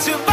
to